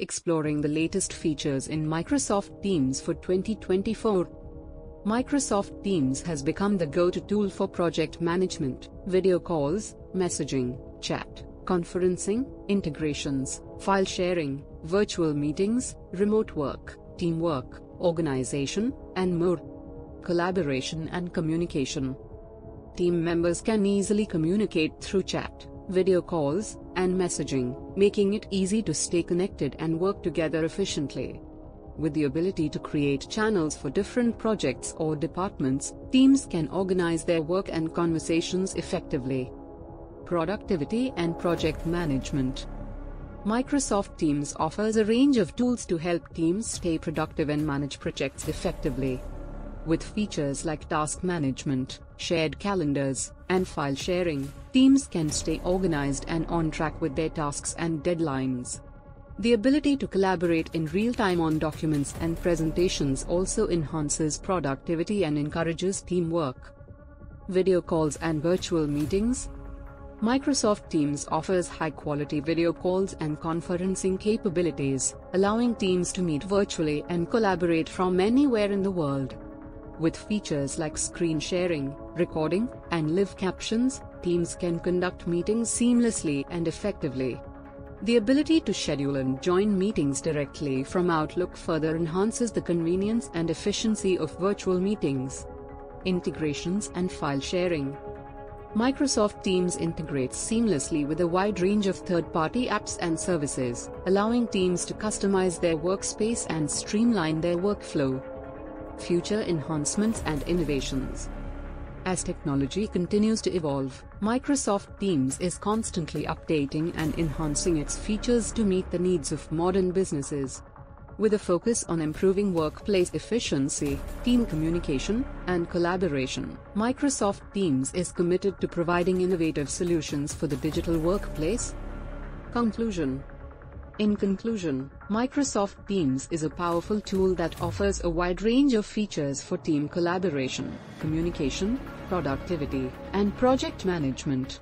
Exploring the latest features in Microsoft Teams for 2024. Microsoft Teams has become the go-to tool for project management, video calls, messaging, chat, conferencing, integrations, file sharing, virtual meetings, remote work, teamwork, organization, and more. Collaboration and communication. Team members can easily communicate through chat, video calls, and messaging, making it easy to stay connected and work together efficiently. With the ability to create channels for different projects or departments, teams can organize their work and conversations effectively. Productivity and project management. Microsoft Teams offers a range of tools to help teams stay productive and manage projects effectively. With features like task management, shared calendars, and file sharing, teams can stay organized and on track with their tasks and deadlines. The ability to collaborate in real time on documents and presentations also enhances productivity and encourages teamwork. Video calls and virtual meetings. Microsoft Teams offers high-quality video calls and conferencing capabilities, allowing teams to meet virtually and collaborate from anywhere in the world. With features like screen sharing, recording, and live captions, teams can conduct meetings seamlessly and effectively. The ability to schedule and join meetings directly from Outlook further enhances the convenience and efficiency of virtual meetings. Integrations and file sharing. Microsoft Teams integrates seamlessly with a wide range of third-party apps and services, allowing teams to customize their workspace and streamline their workflow. Future enhancements and innovations. As technology continues to evolve, Microsoft Teams is constantly updating and enhancing its features to meet the needs of modern businesses. With a focus on improving workplace efficiency, team communication, and collaboration, Microsoft Teams is committed to providing innovative solutions for the digital workplace. Conclusion. In conclusion, Microsoft Teams is a powerful tool that offers a wide range of features for team collaboration, communication, productivity, and project management.